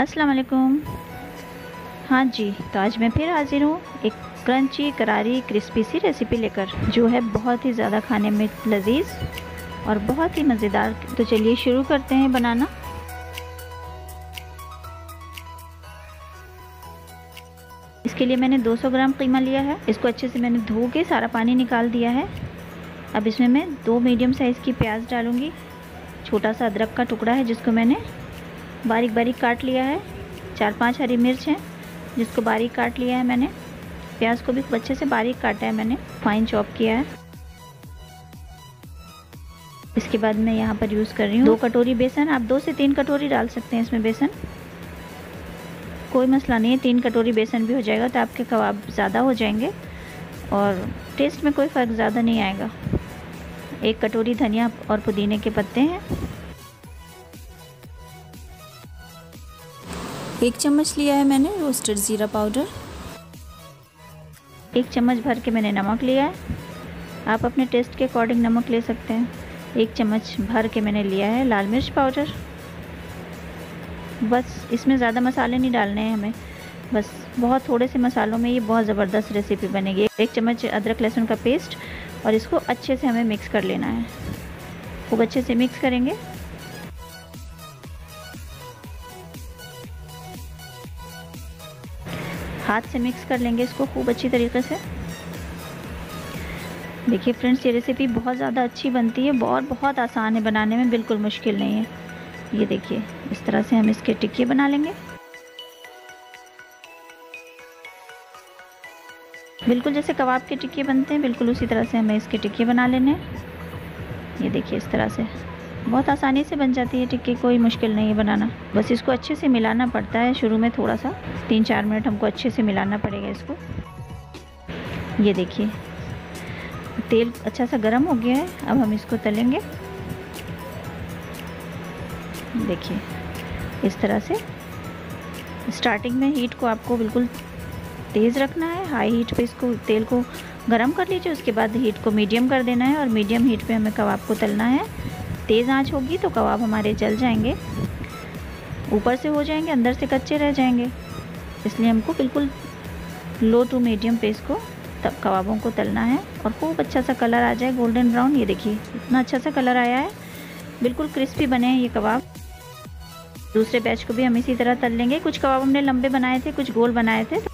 अस्सलाम वालेकुम। हाँ जी, तो आज मैं फिर हाजिर हूँ एक क्रंची करारी क्रिस्पी सी रेसिपी लेकर, जो है बहुत ही ज़्यादा खाने में लजीज और बहुत ही मज़ेदार। तो चलिए शुरू करते हैं बनाना। इसके लिए मैंने 200 ग्राम कीमा लिया है। इसको अच्छे से मैंने धो के सारा पानी निकाल दिया है। अब इसमें मैं 2 मीडियम साइज़ की प्याज डालूँगी। छोटा सा अदरक का टुकड़ा है जिसको मैंने बारीक बारीक काट लिया है। 4-5 हरी मिर्च हैं जिसको बारीक काट लिया है मैंने। प्याज को भी अच्छे से बारीक काटा है मैंने, फाइन चॉप किया है। इसके बाद मैं यहाँ पर यूज़ कर रही हूँ 2 कटोरी बेसन। आप 2 से 3 कटोरी डाल सकते हैं इसमें बेसन, कोई मसला नहीं है। 3 कटोरी बेसन भी हो जाएगा तो आपके कबाब ज़्यादा हो जाएंगे और टेस्ट में कोई फ़र्क ज़्यादा नहीं आएगा। 1 कटोरी धनिया और पुदीने के पत्ते हैं। 1 चम्मच लिया है मैंने रोस्टेड ज़ीरा पाउडर। 1 चम्मच भर के मैंने नमक लिया है। आप अपने टेस्ट के अकॉर्डिंग नमक ले सकते हैं। 1 चम्मच भर के मैंने लिया है लाल मिर्च पाउडर। बस इसमें ज़्यादा मसाले नहीं डालने हैं हमें, बस बहुत थोड़े से मसालों में ये बहुत ज़बरदस्त रेसिपी बनेगी। 1 चम्मच अदरक लहसुन का पेस्ट, और इसको अच्छे से हमें मिक्स कर लेना है। खूब अच्छे से मिक्स करेंगे। हाथ से मिक्स कर लेंगे इसको खूब अच्छी तरीके से। देखिए फ्रेंड्स, ये रेसिपी बहुत ज़्यादा अच्छी बनती है और बहुत आसान है बनाने में, बिल्कुल मुश्किल नहीं है। ये देखिए, इस तरह से हम इसके टिक्के बना लेंगे। बिल्कुल जैसे कबाब के टिक्के बनते हैं, बिल्कुल उसी तरह से हमें इसके टिक्के बना लेने हैं। ये देखिए, इस तरह से बहुत आसानी से बन जाती है टिक्की, कोई मुश्किल नहीं है बनाना। बस इसको अच्छे से मिलाना पड़ता है शुरू में, थोड़ा सा 3-4 मिनट हमको अच्छे से मिलाना पड़ेगा इसको। ये देखिए, तेल अच्छा सा गर्म हो गया है। अब हम इसको तलेंगे। देखिए इस तरह से। स्टार्टिंग में हीट को आपको बिल्कुल तेज़ रखना है। हाई हीट पे इसको तेल को गर्म कर लीजिए। उसके बाद हीट को मीडियम कर देना है और मीडियम हीट पे हमें कबाब को तलना है। तेज़ आंच होगी तो कबाब हमारे जल जाएंगे, ऊपर से हो जाएंगे, अंदर से कच्चे रह जाएंगे। इसलिए हमको बिल्कुल लो टू मीडियम पे इसको तब कबाबों को तलना है। और खूब अच्छा सा कलर आ जाए गोल्डन ब्राउन। ये देखिए इतना अच्छा सा कलर आया है, बिल्कुल क्रिस्पी बने हैं ये कबाब। दूसरे बैच को भी हम इसी तरह तल लेंगे। कुछ कबाब हमने लंबे बनाए थे, कुछ गोल बनाए थे।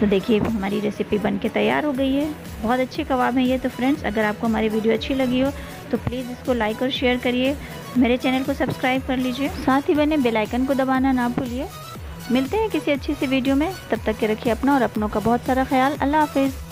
तो देखिए हमारी रेसिपी बनके तैयार हो गई है। बहुत अच्छे कबाब हैं ये। तो फ्रेंड्स, अगर आपको हमारी वीडियो अच्छी लगी हो तो प्लीज़ इसको लाइक और शेयर करिए। मेरे चैनल को सब्सक्राइब कर लीजिए, साथ ही बने बेल आइकन को दबाना ना भूलिए। मिलते हैं किसी अच्छी सी वीडियो में, तब तक के रखिए अपना और अपनों का बहुत सारा ख्याल। अल्लाह हाफिज़।